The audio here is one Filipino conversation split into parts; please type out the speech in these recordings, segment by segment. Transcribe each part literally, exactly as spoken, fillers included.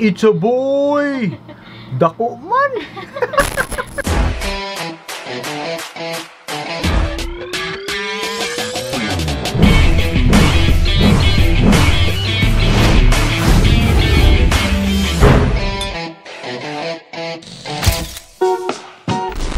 It's a boy! Dako man!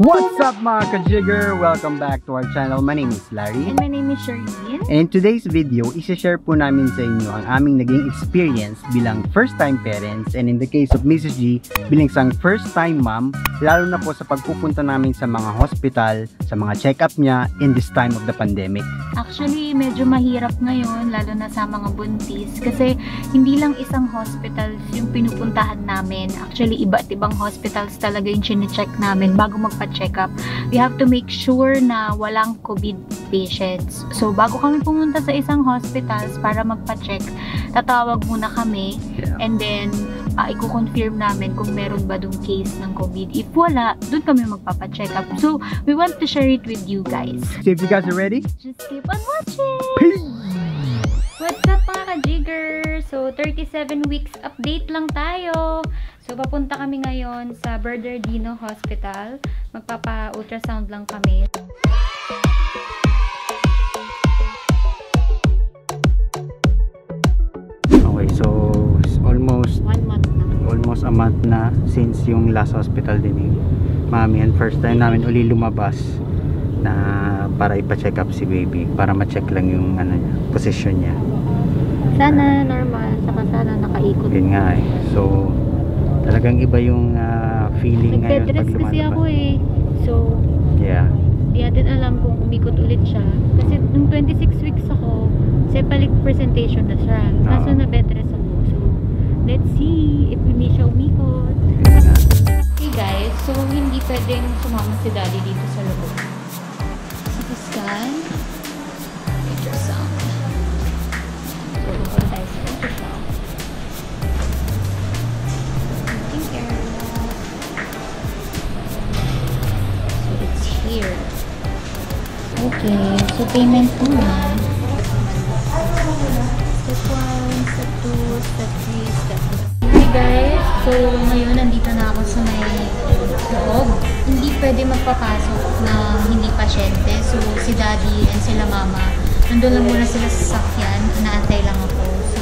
What's up mga ka-jigger? Welcome back to our channel. My name is Larry. And my name is Charlene. And in today's video, isishare po namin sa inyo ang aming naging experience bilang first-time parents and in the case of Missus G, bilang isang first-time mom, lalo na po sa pagpupunta namin sa mga hospital, sa mga check-up niya in this time of the pandemic. Actually, medyo mahirap ngayon, lalo na sa mga buntis, kasi hindi lang isang hospital yung pinupuntahan namin. Actually, iba't ibang hospitals talaga yung chine-check namin bago magpa-check. We have to make sure na walang COVID patients. So, bago kami pumunta sa isang hospitals para magpa-check, tatawag muna kami, yeah. And then uh, i-confirm namin kung meron ba dong case ng COVID. If wala, doon kami magpapa-check up. So, we want to share it with you guys. So, if you guys are ready, just keep on watching! Peace! What's up mga ka-jigger? So, thirty-seven weeks update lang tayo. So, papunta kami ngayon sa San Bernardino Hospital. Magpapa-ultrasound lang kami. Okay, so it's almost one month na. Almost a month na since yung last hospital din eh. Mami, and first time namin uli lumabas na para ipa-check up si baby, para ma-check lang yung ano niya, position niya. Sana normal, saka sana nakaikot. Yun nga eh. So, talagang iba yung uh, feeling ngayon pag lumalabas. Kasi ako eh. So, yeah. Di natin alam kung umikot ulit siya. Kasi nung twenty-six weeks ako, sepalic presentation na siya. Kaso na bedrest ako. So, let's see if hindi siya umikot. Hey guys, so hindi pwedeng sumama si daddy dito sa loob. Scan. Ultrasound. So, pupunta tayo sa ultrasound. Thinking area. So, it's here. Okay. So, payment po na. Step one, step two, step three, step four. Hey guys. So, ngayon nandito na ako sa may loob. Hindi pwede magpapasok ng hindi pasyente. So, si daddy and sila mama, nandun lang muna sila sa sasakyan. Naantay lang ako. So,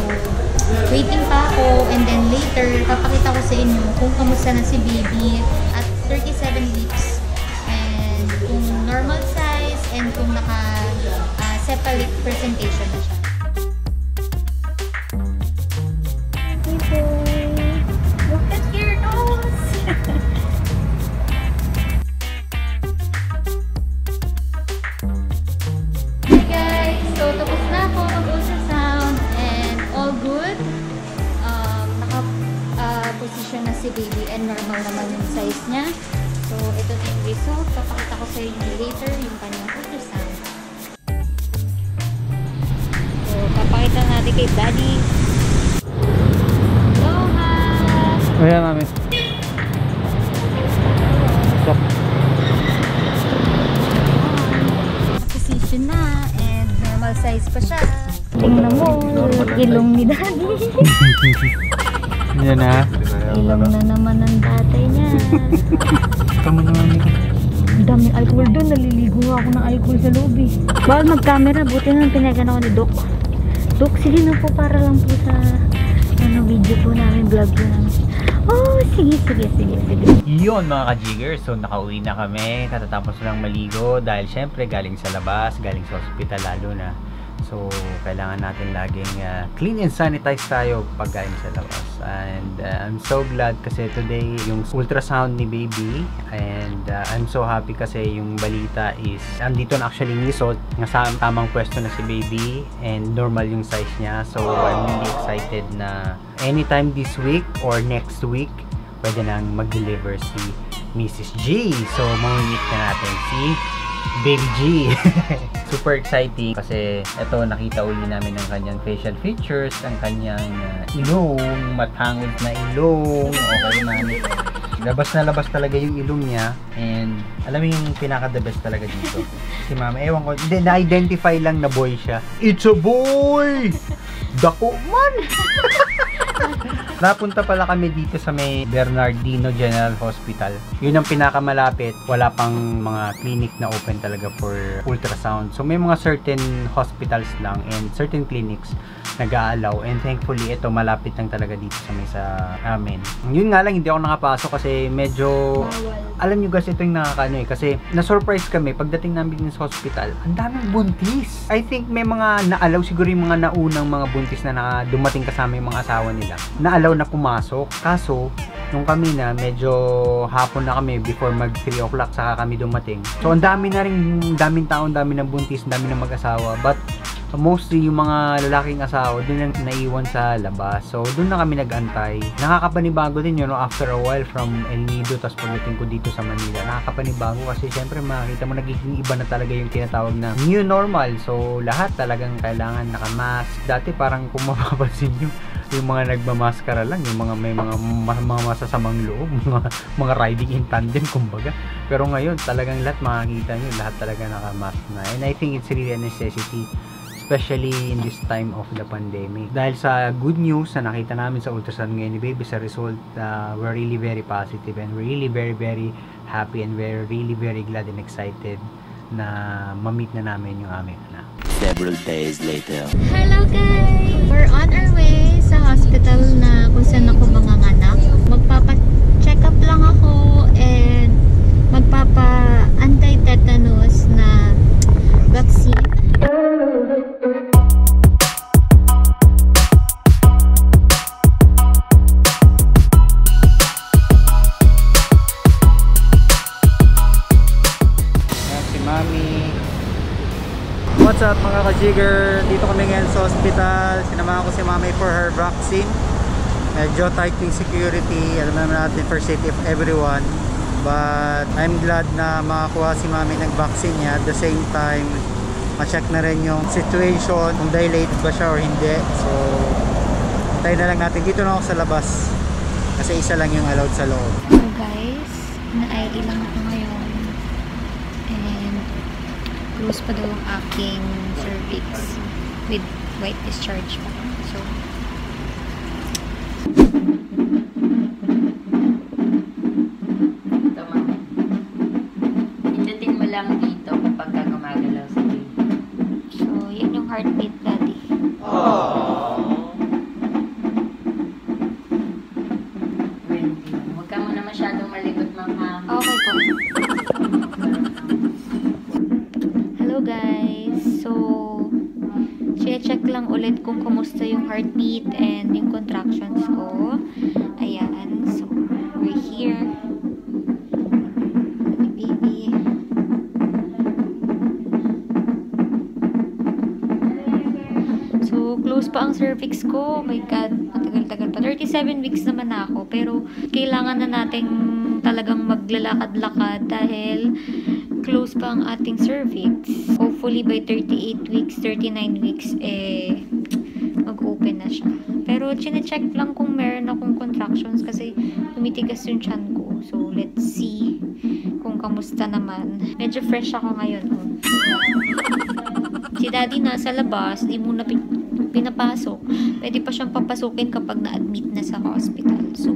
waiting pa ako. And then later, papakita ko sa inyo kung kamusta na si baby at thirty-seven weeks. And kung normal size and kung naka-sepalate uh, presentation na siya. Hey boy! Look at your nose! Na si baby and normal naman yung size niya. So, ito na yung result. Papakita ko sa inyo later yung kanyang ultrasound. So, papakita natin kay daddy. Aloha! Ayan, mami. Stop. Position na and normal size pa siya. Tingnan mo, ilong ni daddy. Yan na. Ilang na naman ang tatay niya. Ang daming alcohol doon. Naliligo ako ng alcohol sa loob eh. Bawal mag-camera. Buti na lang pinagano ko ni Doc. Doc, sige na po para lang po sa ano, video po namin. Vlog po namin. Oh, sige, sige, sige, sige. Yun mga ka-jigger. So, nakauwi na kami. Katatapos lang maligo. Dahil syempre galing sa labas, galing sa hospital lalo na. So, kailangan natin laging uh, clean and sanitize tayo pagkain sa labas. And uh, I'm so glad kasi today yung ultrasound ni baby. And uh, I'm so happy kasi yung balita is andito na actually yung result. Nasa tamang pwesto na si baby and normal yung size niya. So, I'm really excited na anytime this week or next week, pwede nang mag-deliver si Missus G. So, mamimit na natin si Baby G. Super exciting kasi ito nakita uli namin ang kanyang facial features, ang kanyang uh, ilong, matangos na ilong. Okay mami. Labas na labas talaga yung ilong niya and alam mo yung pinaka the best talaga dito. Si mama, ewan ko, na-identify lang na boy siya. It's a boy! Dako man! Napunta pala kami dito sa may Bernardino General Hospital. Yun ang pinakamalapit. Wala pang mga clinic na open talaga for ultrasound. So may mga certain hospitals lang and certain clinics nag-aalaw. And thankfully, ito malapit lang talaga dito sa may sa amin. Yun nga lang, hindi ako nakapasok kasi medyo... Alam nyo guys, ito yung nakakano eh. Kasi na-surprise kami pagdating namin din sa hospital. Ang daming buntis. I think may mga naalaw siguro yung mga naunang mga buntis na, na dumating kasama yung mga asawa nila. Naalaw na pumasok. Kaso, nung kami na, medyo hapon na kami before mag three o'clock saka kami dumating. So, ang dami na rin, daming taon, dami ng buntis, dami ng mag-asawa. But, mostly yung mga lalaking asawa doon na naiwan sa labas. So, doon na kami nag-antay. Nakakapanibago din yun, no? After a while from El Nido, tapos pagdating ko dito sa Manila. Nakakapanibago kasi syempre makita mo nagiging iba na talaga yung tinatawag na new normal. So, lahat talagang kailangan nakamask. Dati parang kung mapapansin nyo, yung mga nagmamaskara lang, yung mga may mga, mga masasamang loob, mga, mga riding in tandem, kumbaga. Pero ngayon, talagang lahat makakita nyo, lahat talaga nakamask na. And I think it's really a necessity, especially in this time of the pandemic. Dahil sa good news na nakita namin sa ultrasound ngayon ni Baby, sa result, uh, we're really very positive and we're really very, very happy and we're really very glad and excited na ma-meet na namin yung aming anak. Several days later. Hello guys! We're on our way sa hospital na kung saan ako manganganak. Magpapa-check up lang ako and magpapa-anti-tetanus na vaccine. What's up mga ka-jigger? Dito kami ngayon sa hospital. Sinamahan ko si Mami for her vaccine. Medyo tight yung security. Alam naman natin for safety of everyone. But I'm glad na makakuha si Mami ng vaccine niya. At the same time, ma-check na rin yung situation. Kung dilated ba siya or hindi. So, tayo na lang natin. Dito na ako sa labas. Kasi isa lang yung allowed sa loob. Hello guys, na-I D lang ako ngayon. Close pa daw ang aking cervix with white discharge pa. So, ito ma. Pindutin mo lang dito kapag ka gumagalaw sa baby. So, yun yung heartbeat daddy. Aww. twenty. Huwag ka muna masyadong maligot mama. Okay po. Guys, so check lang ulit kung kumusta yung heartbeat and yung contractions ko. Ayan, so we're here. Baby. So close pa ang cervix ko. Oh my god, matagal-tagal pa. thirty-seven weeks naman ako, pero kailangan na nating talagang maglalakad-lakad dahil close pa ang ating cervix. Hopefully by thirty-eight weeks, thirty-nine weeks, eh, mag-open na siya. Pero, chine-check lang kung meron akong contractions kasi tumitigas yung tiyan ko. So, let's see kung kamusta naman. Medyo fresh ako ngayon. Oh. Si daddy nasa labas, di muna pinapasok. Pwede pa siyang papasukin kapag na-admit na sa hospital. So,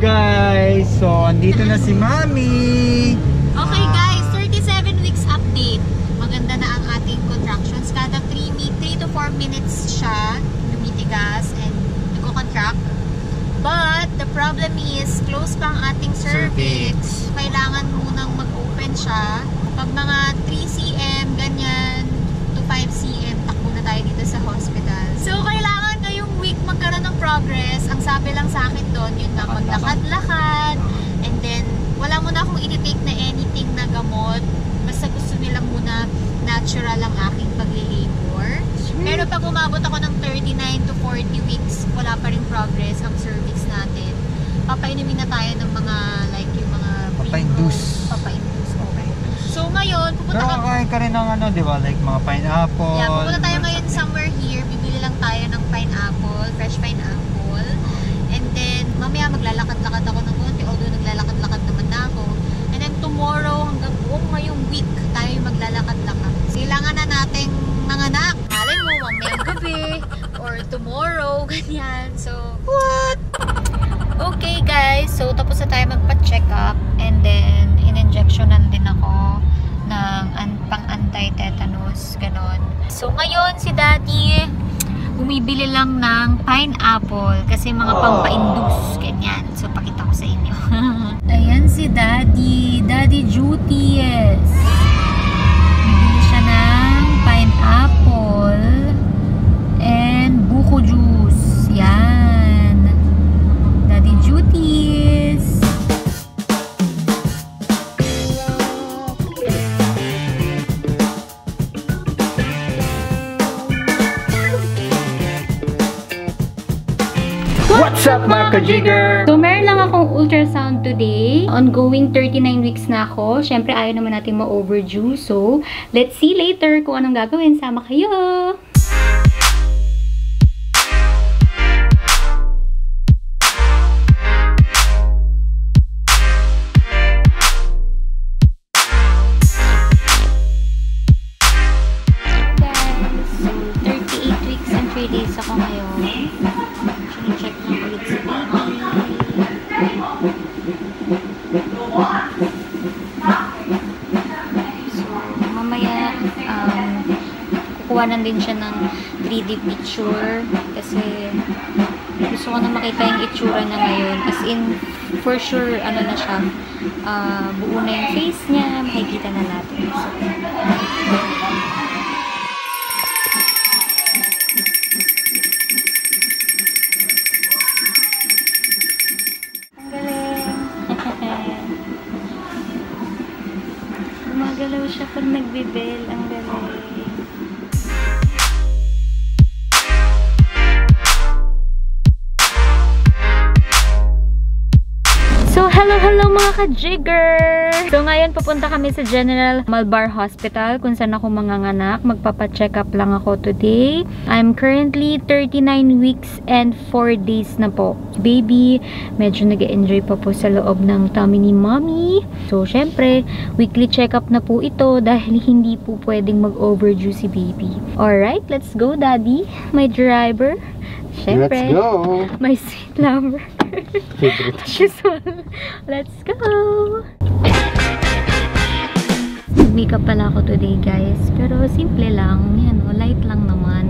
guys, so andito na si Mami. Okay guys, thirty-seven weeks update. Maganda na ang ating contractions. Kada three to four minutes siya lumitigas and nagko-contract. But the problem is close pa ang ating cervix. Kailangan munang mag-open siya. Pag mga three centimeters ganyan to five centimeters, takbo na tayo dito sa hospital. So kailangan week magkaroon ng progress. Ang sabi lang sa akin doon, yun na maglakad-lakad, and then wala muna akong i-take na anything na gamot. Basta gusto nila muna natural ang aking pag-labor. Pero pag umabot ako ng thirty-nine to forty weeks, wala pa rin progress ang cervix natin. Papainumin na tayo ng mga like yung mga papaindus. Papaindus, okay. So ngayon, pupunta ka... Pero kakain ka rin ng ano, di ba? Like mga pineapple. Yeah, pupunta tayo ngayon somewhere here. Bibili lang tayo ng pineapple, fresh pineapple, and then mamaya maglalakad-lakad ako ng konti, although naglalakad-lakad naman na ako, and then tomorrow hanggang buong ngayong week tayo maglalakad-lakad. Kailangan na nating manganak. Malay mo, mamayang gabi or tomorrow, ganyan. So, what? Okay guys, so tapos na tayo magpa-check up and then in-injectionan din ako ng pang-anti-tetanus, ganon. So ngayon si Daddy bumibili lang ng pineapple kasi mga pang-pa-induce, ganyan. So pakita ko sa inyo. Ayan si Daddy, Daddy Juties. Bumili siya ng pineapple and buko juice. Yan. Daddy Juties. What's up mga ka-jigger? So meron lang akong ultrasound today. Ongoing thirty-nine weeks na ako. Siyempre ayaw naman natin ma-overdue. So let's see later kung anong gagawin. Sama kayo! Kukuhanan din siya ng three D picture kasi gusto ko na makita yung itsura na ngayon. As in, for sure, ano na siya, uh, buo na yung face niya, makikita na natin. So, gumagalaw siya pag nagbibel. Ang galing. Hello mga ka-jigger! So ngayon papunta kami sa General Malvar Hospital kung saan ako manganganak. Magpapacheck up lang ako today. I'm currently thirty-nine weeks and four days na po. Baby, medyo nag-enjoy pa po sa loob ng tummy ni mommy. So syempre, weekly check up na po ito dahil hindi po pwedeng mag-overdue si baby. Alright, let's go daddy, my driver. Syempre, let's go! My sweet lover. Let's go! Makeup pala ako today guys. Pero simple lang. Yan, o, light lang naman.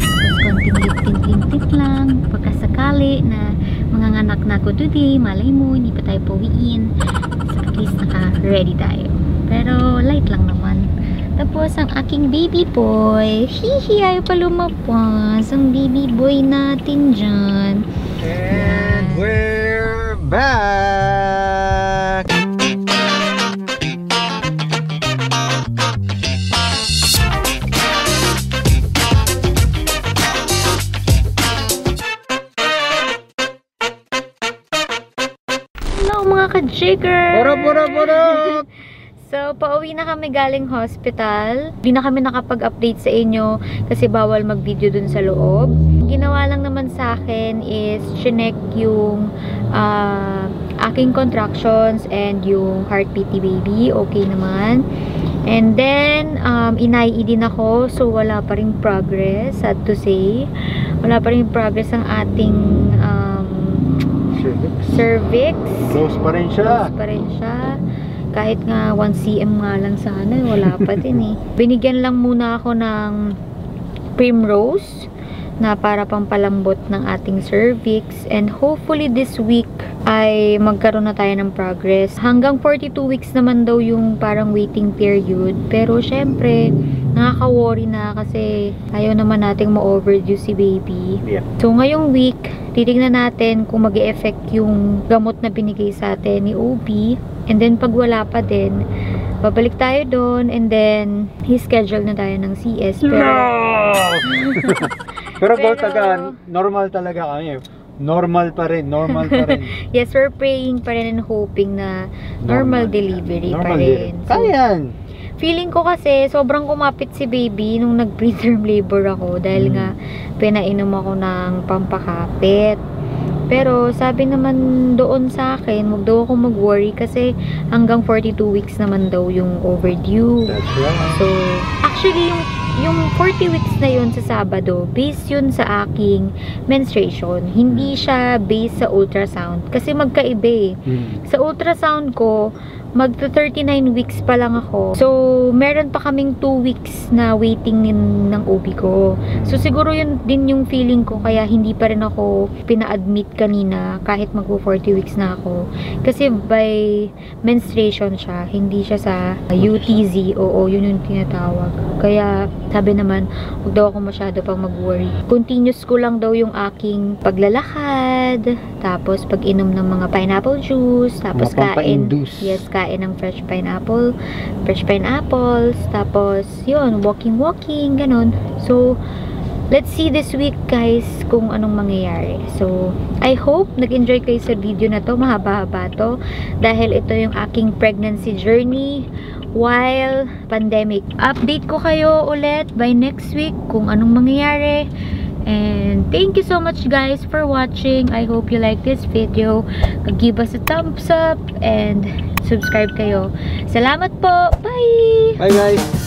Tapos konting lip-tint-tint lang. Pagkasakali na manganganak na ako today, malay mo, hindi pa tayo pawiin. So at least naka-ready tayo. Pero light lang naman. Tapos ang aking baby boy. Hihi, ayaw pa lumapas. Ang baby boy natin dyan. And we're back! Hello mga ka-jigger! Boro, boro, boro! So, pauwi na kami galing hospital. Hindi na kami nakapag-update sa inyo kasi bawal mag-video dun sa loob. Ginawa lang naman sa akin is chinek yung uh, aking contractions and yung heartbeat ni baby. Okay naman. And then, um, in-I E din ako. So, wala pa rin progress. Sad to say. Wala pa rin progress ang ating um, cervix. cervix. Close pa rin siya. Close pa rin siya. Kahit nga one centimeter nga lang sana, wala pa din eh. Binigyan lang muna ako ng primrose na para pampalambot ng ating cervix and hopefully this week ay magkaroon na tayo ng progress. Hanggang forty-two weeks naman daw yung parang waiting period. Pero syempre, nakaka-worry na kasi ayaw naman nating ma-overdue si baby. Yeah. So ngayong week, titignan natin kung mag-e-effect yung gamot na binigay sa atin ni O B. And then, pag wala pa din, babalik tayo doon, and then, i-schedule na tayo ng C S. Pero, no! pero, pero taga, normal talaga kami. Normal pa rin, normal pa rin. Yes, we're praying pa rin and hoping na normal, normal delivery normal pa rin. So, kayan! Feeling ko kasi, sobrang kumapit si baby nung nag-preterm labor ako dahil hmm. nga, pinainom ako ng pampakapit. Pero sabi naman doon sa akin, wag daw akong mag-worry kasi hanggang forty-two weeks naman daw yung overdue. That's right. So, actually yung yung forty weeks na yun sa Sabado, based yun sa aking menstruation. Hindi siya based sa ultrasound kasi magkaiba eh. Mm. Sa ultrasound ko, magto thirty-nine weeks pa lang ako. So, meron pa kaming two weeks na waiting ng, ng O B ko. So, siguro yun din yung feeling ko. Kaya, hindi pa rin ako pina-admit kanina kahit magpo forty weeks na ako. Kasi, by menstruation siya. Hindi siya sa U T Z. Oo, yun yung tinatawag. Kaya, sabi naman, huwag daw ako masyado pang mag-worry. Continuous ko lang daw yung aking paglalakad. Tapos, pag-inom ng mga pineapple juice. Tapos, kain. Yes, kain. ng fresh pineapple, fresh pineapples, tapos, yun, walking-walking, ganun. So, let's see this week, guys, kung anong mangyayari. So, I hope nag-enjoy kayo sa video na to, mahaba-haba to, dahil ito yung aking pregnancy journey while pandemic. Update ko kayo ulit by next week kung anong mangyayari. And thank you so much, guys, for watching. I hope you like this video. Give us a thumbs up and subscribe kayo. Salamat po. Bye! Bye, guys!